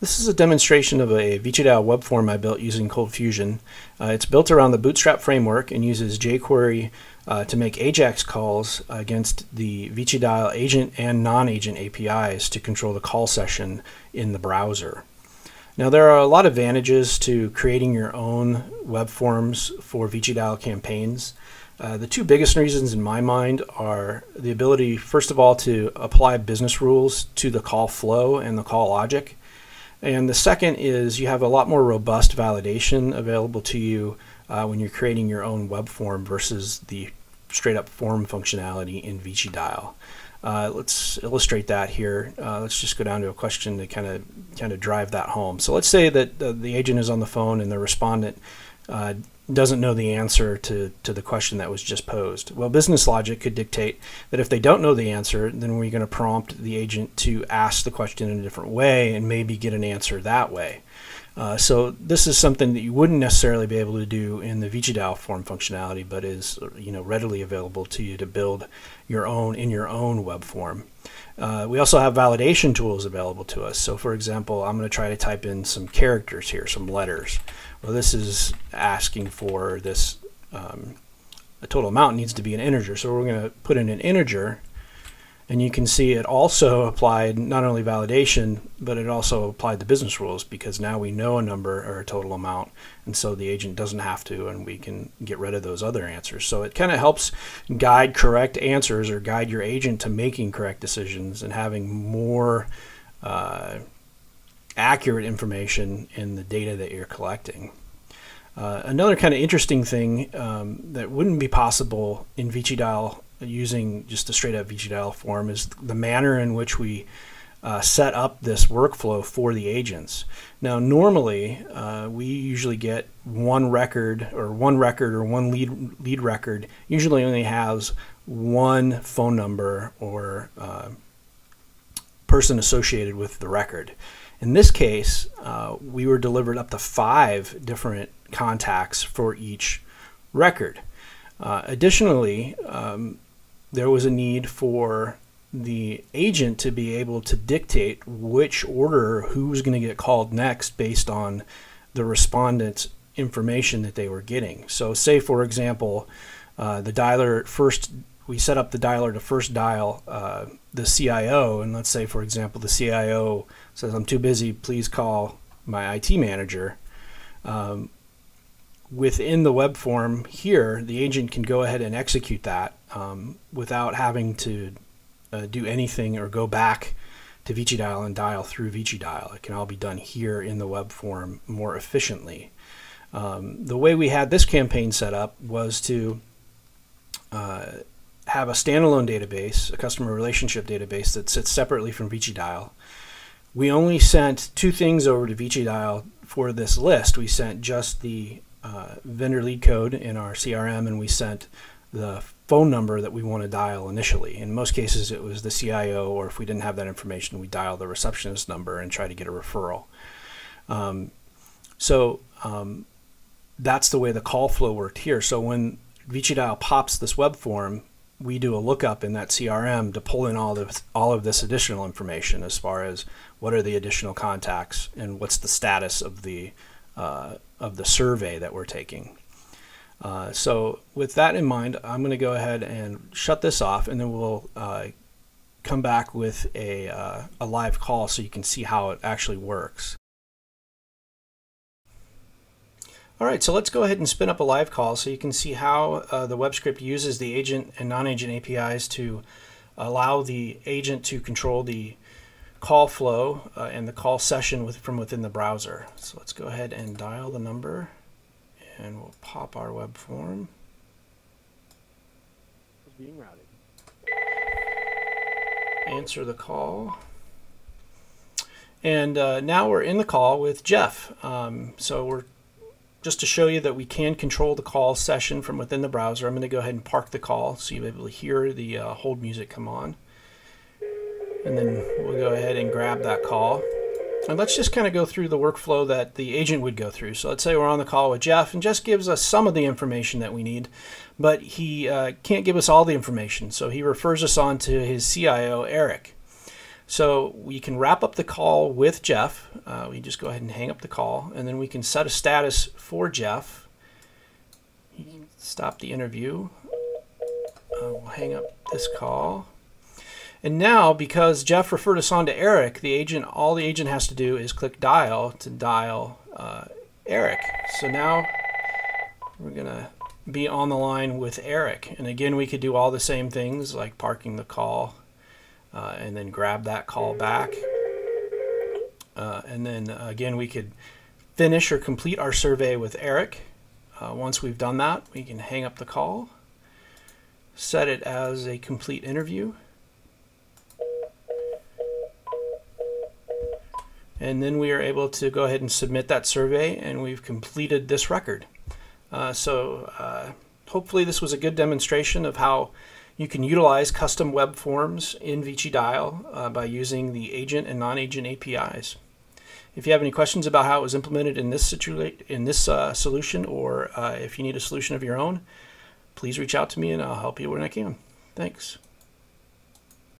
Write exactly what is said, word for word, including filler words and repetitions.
This is a demonstration of a ViciDial web form I built using ColdFusion. Uh, it's built around the Bootstrap framework and uses jQuery uh, to make Ajax calls against the ViciDial agent and non-agent A P Is to control the call session in the browser. Now, there are a lot of advantages to creating your own web forms for ViciDial campaigns. Uh, the two biggest reasons in my mind are the ability, first of all, to apply business rules to the call flow and the call logic. And the second is you have a lot more robust validation available to you uh, when you're creating your own web form versus the straight up form functionality in ViciDial. Uh, let's illustrate that here. Uh, let's just go down to a question to kind of kind of drive that home. So let's say that the, the agent is on the phone and the respondent uh, doesn't know the answer to, to the question that was just posed. Well, business logic could dictate that if they don't know the answer, then we're going to prompt the agent to ask the question in a different way and maybe get an answer that way. Uh, so this is something that you wouldn't necessarily be able to do in the ViciDial form functionality, but is you know readily available to you to build your own in your own web form. Uh, we also have validation tools available to us. So for example, I'm going to try to type in some characters here, some letters. Well, this is asking for this, um, the total amount needs to be an integer. So we're going to put in an integer, and you can see it also applied not only validation, but it also applied the business rules, because now we know a number or a total amount, and so the agent doesn't have to, and we can get rid of those other answers. So it kind of helps guide correct answers or guide your agent to making correct decisions and having more uh, accurate information in the data that you're collecting. Uh, another kind of interesting thing um, that wouldn't be possible in ViciDial using just the straight up ViciDial form is the manner in which we uh, set up this workflow for the agents. Now, normally uh, we usually get one record or one record or one lead lead record usually only has one phone number or uh, person associated with the record. In this case, uh, we were delivered up to five different contacts for each record. Uh, additionally, um, there was a need for the agent to be able to dictate which order who was going to get called next based on the respondent's information that they were getting. So say, for example, uh, the dialer first, we set up the dialer to first dial uh, the C I O, and let's say, for example, the C I O says, "I'm too busy, please call my I T manager." Um, within the web form here, the agent can go ahead and execute that um, without having to uh, do anything or go back to ViciDial and dial through ViciDial. It can all be done here in the web form more efficiently. Um, the way we had this campaign set up was to uh, have a standalone database, a customer relationship database that sits separately from ViciDial. We only sent two things over to ViciDial for this list. We sent just the Uh, vendor lead code in our C R M, and we sent the phone number that we want to dial initially. In most cases, it was the C I O, or if we didn't have that information, we dial the receptionist number and try to get a referral. Um, so um, that's the way the call flow worked here. So when ViciDial pops this web form, we do a lookup in that C R M to pull in all of, all of this additional information as far as what are the additional contacts and what's the status of the Uh, of the survey that we're taking. Uh, so with that in mind, I'm going to go ahead and shut this off, and then we'll uh, come back with a, uh, a live call so you can see how it actually works. All right, so let's go ahead and spin up a live call so you can see how uh, the web script uses the agent and non-agent A P Is to allow the agent to control the call flow uh, and the call session with, from within the browser. So let's go ahead and dial the number, and we'll pop our web form. It's being routed. Answer the call. And uh, now we're in the call with Jeff. Um, so we're just to show you that we can control the call session from within the browser. I'm going to go ahead and park the call so you'll be able to hear the uh, hold music come on. And then we'll go ahead and grab that call. And let's just kind of go through the workflow that the agent would go through. So let's say we're on the call with Jeff, and Jeff gives us some of the information that we need, but he uh, can't give us all the information. So he refers us on to his C I O, Eric. So we can wrap up the call with Jeff. Uh, we just go ahead and hang up the call, and then we can set a status for Jeff. He can stop the interview. Uh, we'll hang up this call. And now, because Jeff referred us on to Eric, the agent, all the agent has to do is click dial to dial uh, Eric. So now we're gonna be on the line with Eric. And again, we could do all the same things like parking the call. Uh, and then grab that call back. Uh, and then uh, again, we could finish or complete our survey with Eric. Uh, once we've done that, we can hang up the call, set it as a complete interview. And then we are able to go ahead and submit that survey, and we've completed this record. Uh, so uh, hopefully this was a good demonstration of how you can utilize custom web forms in ViciDial uh, by using the agent and non-agent A P Is. If you have any questions about how it was implemented in this situa- in this uh, solution, or uh, if you need a solution of your own, please reach out to me and I'll help you when I can. Thanks.